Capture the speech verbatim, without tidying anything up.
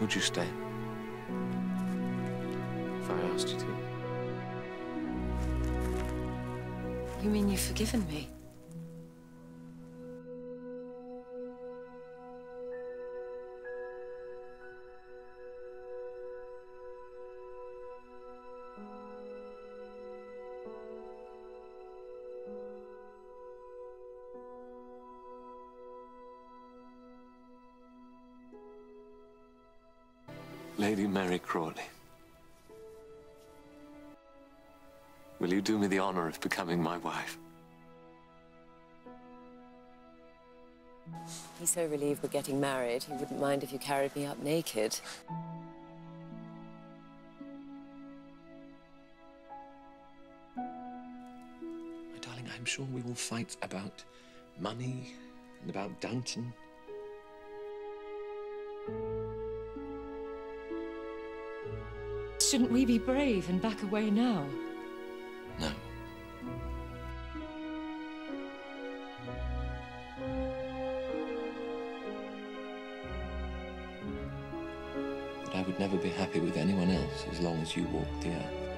Would you stay? If I asked you to. You mean you've forgiven me? Lady Mary Crawley, will you do me the honor of becoming my wife? He's so relieved we're getting married, he wouldn't mind if you carried me up naked. My darling, I'm sure we will fight about money and about Downton. Shouldn't we be brave and back away now? No. But I would never be happy with anyone else as long as you walked the earth.